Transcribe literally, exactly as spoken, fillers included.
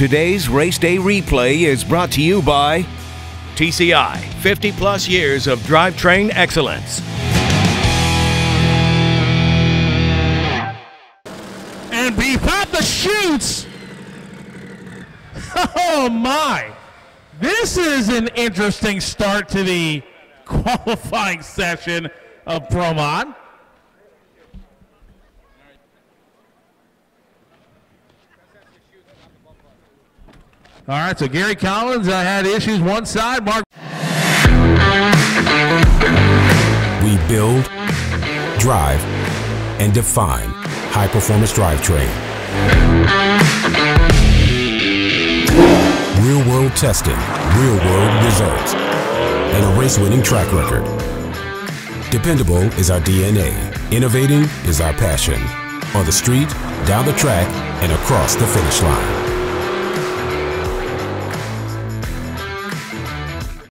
Today's Race Day Replay is brought to you by T C I, fifty plus years of drivetrain excellence. And Bifata shoots! Oh my! This is an interesting start to the qualifying session of ProMod. All right, so Gary Collins uh, had issues one side. Mark. We build, drive, and define high-performance drivetrain. Real-world testing, real-world results, and a race-winning track record. Dependable is our D N A. Innovating is our passion. On the street, down the track, and across the finish line.